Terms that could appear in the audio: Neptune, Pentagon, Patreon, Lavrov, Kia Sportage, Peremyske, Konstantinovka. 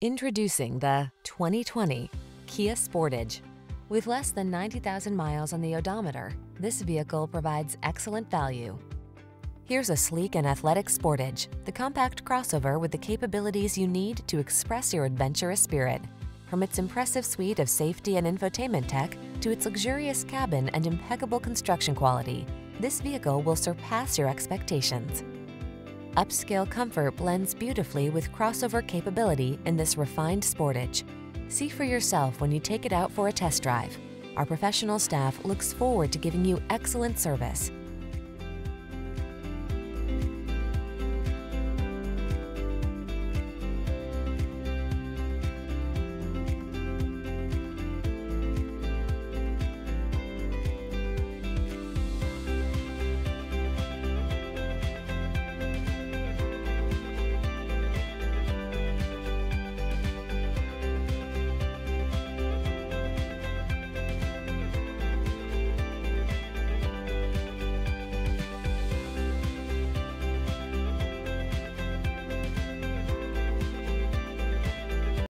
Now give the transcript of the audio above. Introducing the 2020 Kia Sportage. With less than 90,000 miles on the odometer, this vehicle provides excellent value. Here's a sleek and athletic Sportage, the compact crossover with the capabilities you need to express your adventurous spirit. From its impressive suite of safety and infotainment tech to its luxurious cabin and impeccable construction quality, this vehicle will surpass your expectations. Upscale comfort blends beautifully with crossover capability in this refined Sportage. See for yourself when you take it out for a test drive. Our professional staff looks forward to giving you excellent service.